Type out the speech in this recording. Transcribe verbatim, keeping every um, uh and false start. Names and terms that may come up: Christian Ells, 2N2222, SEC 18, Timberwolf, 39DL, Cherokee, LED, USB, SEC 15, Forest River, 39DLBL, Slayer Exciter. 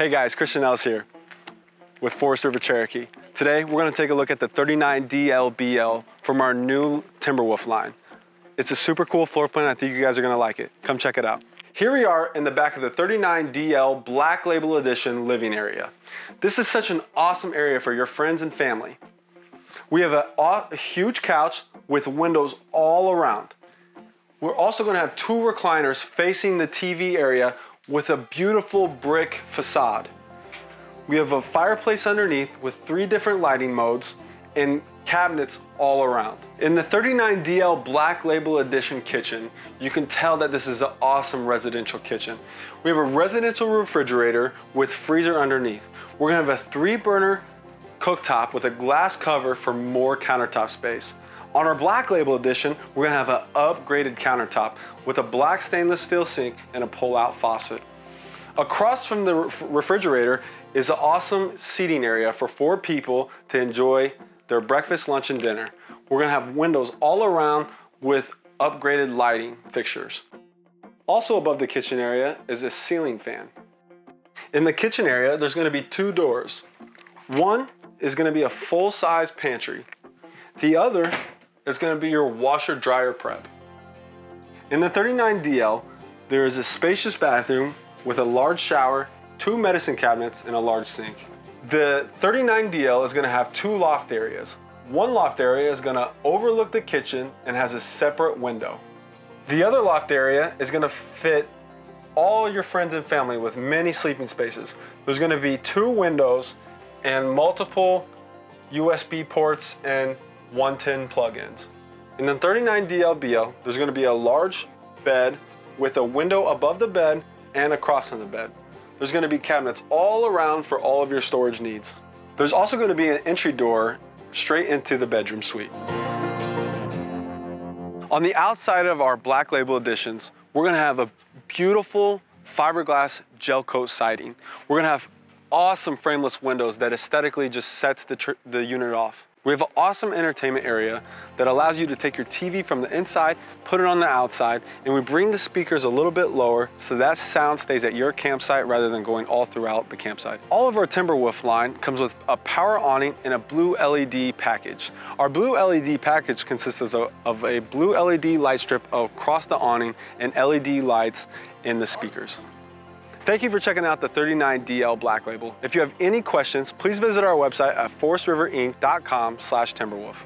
Hey guys, Christian Ells here with Forest River, Cherokee. Today, we're gonna take a look at the thirty-nine D L B L from our new Timberwolf line. It's a super cool floor plan. I think you guys are gonna like it. Come check it out. Here we are in the back of the thirty-nine D L Black Label Edition living area. This is such an awesome area for your friends and family. We have a, a huge couch with windows all around. We're also gonna have two recliners facing the T V area with a beautiful brick facade. We have a fireplace underneath with three different lighting modes and cabinets all around. In the thirty-nine D L Black Label Edition kitchen, you can tell that this is an awesome residential kitchen. We have a residential refrigerator with freezer underneath. We're gonna have a three burner cooktop with a glass cover for more countertop space. On our Black Label Edition, we're gonna have an upgraded countertop with a black stainless steel sink and a pull-out faucet. Across from the refrigerator is an awesome seating area for four people to enjoy their breakfast, lunch, and dinner. We're gonna have windows all around with upgraded lighting fixtures. Also above the kitchen area is a ceiling fan. In the kitchen area, there's gonna be two doors. One is gonna be a full-size pantry. The other is going to be your washer dryer prep. In the thirty-nine D L, there is a spacious bathroom with a large shower, two medicine cabinets, and a large sink. The thirty-nine D L is going to have two loft areas. One loft area is going to overlook the kitchen and has a separate window. The other loft area is going to fit all your friends and family with many sleeping spaces. There's going to be two windows and multiple U S B ports and one ten plugins. In the thirty-nine D L B L, there's going to be a large bed with a window above the bed and across from the bed. There's going to be cabinets all around for all of your storage needs. There's also going to be an entry door straight into the bedroom suite. On the outside of our Black Label Editions, we're going to have a beautiful fiberglass gel coat siding. We're going to have awesome frameless windows that aesthetically just sets the, the unit off. We have an awesome entertainment area that allows you to take your T V from the inside, put it on the outside, and we bring the speakers a little bit lower so that sound stays at your campsite rather than going all throughout the campsite. All of our Timberwolf line comes with a power awning and a blue L E D package. Our blue L E D package consists of a, of a blue L E D light strip across the awning and L E D lights in the speakers. Thank you for checking out the thirty-nine D L Black Label. If you have any questions, please visit our website at forest river inc dot com slash Timberwolf.